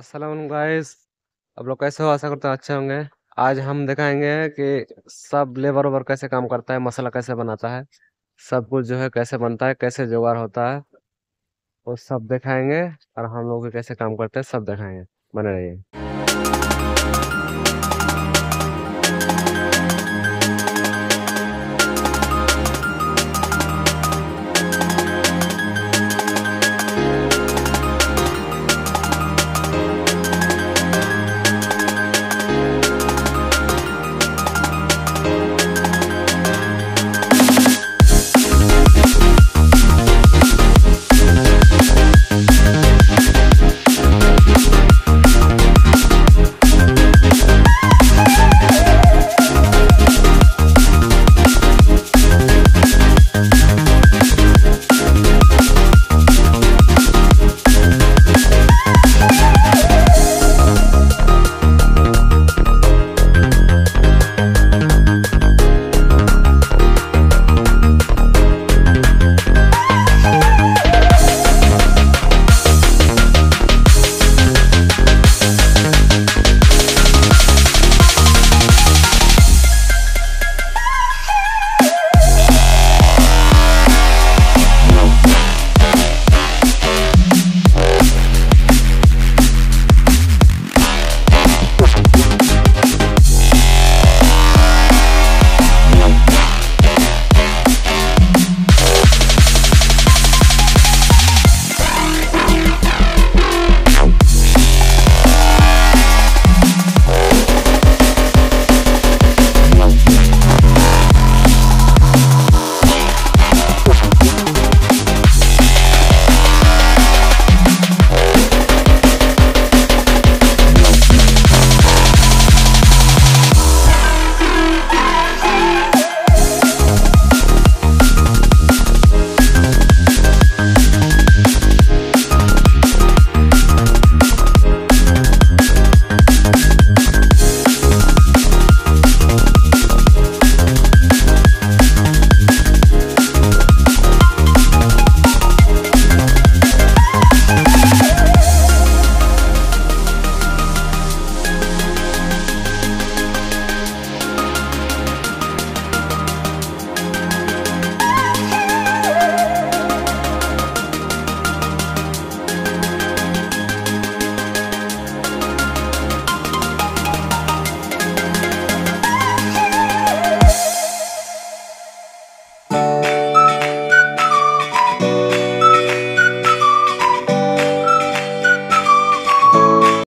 अस्सलाम वालेकुम गाइस, आप लोग कैसे हो? आशा करता हूँ अच्छे होंगे। आज हम दिखाएंगे कि सब लेबर ओवर कैसे काम करता है, मसाला कैसे बनाता है, सब कुछ जो है कैसे बनता है, कैसे जुगाड़ होता है, वो सब दिखाएंगे और हम लोग कैसे काम करते हैं सब दिखाएंगे। बने रहिए।